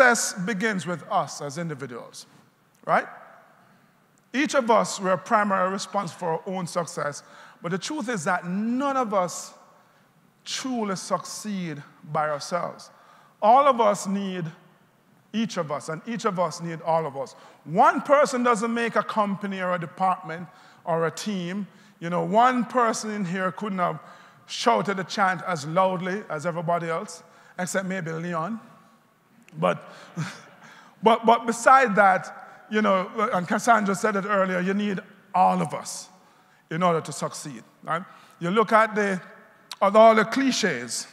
process begins with us as individuals, right? Each of us, we're primarily responsible for our own success, but the truth is that none of us truly succeed by ourselves. All of us need each of us, and each of us need all of us. One person doesn't make a company or a department or a team. You know, one person in here couldn't have shouted the chant as loudly as everybody else, except maybe Leon. But beside that, you know, and Cassandra said it earlier, you need all of us in order to succeed, right? You look at all the cliches.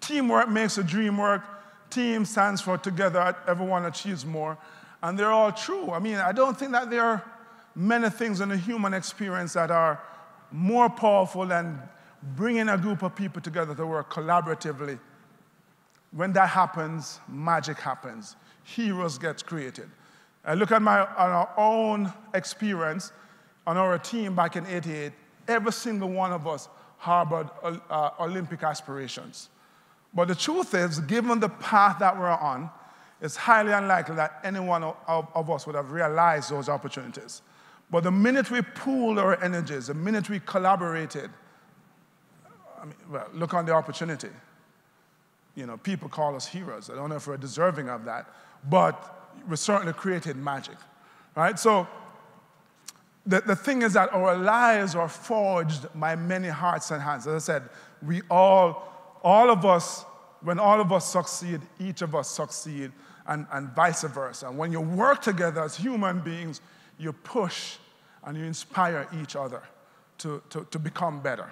Teamwork makes the dream work. Team stands for together, everyone achieves more. And they're all true. I mean, I don't think that there are many things in the human experience that are more powerful than bringing a group of people together to work collaboratively. When that happens, magic happens. Heroes get created. I look at our own experience on our team back in '88. Every single one of us harbored Olympic aspirations. But the truth is, given the path that we're on, it's highly unlikely that any one of us would have realized those opportunities. But the minute we pooled our energies, the minute we collaborated, I mean, well, look on the opportunity. You know, people call us heroes. I don't know if we're deserving of that, but we certainly created magic, right? So the thing is that our lives are forged by many hearts and hands. As I said, we all of us, when all of us succeed, each of us succeed, and vice versa. And when you work together as human beings, you push and you inspire each other to become better.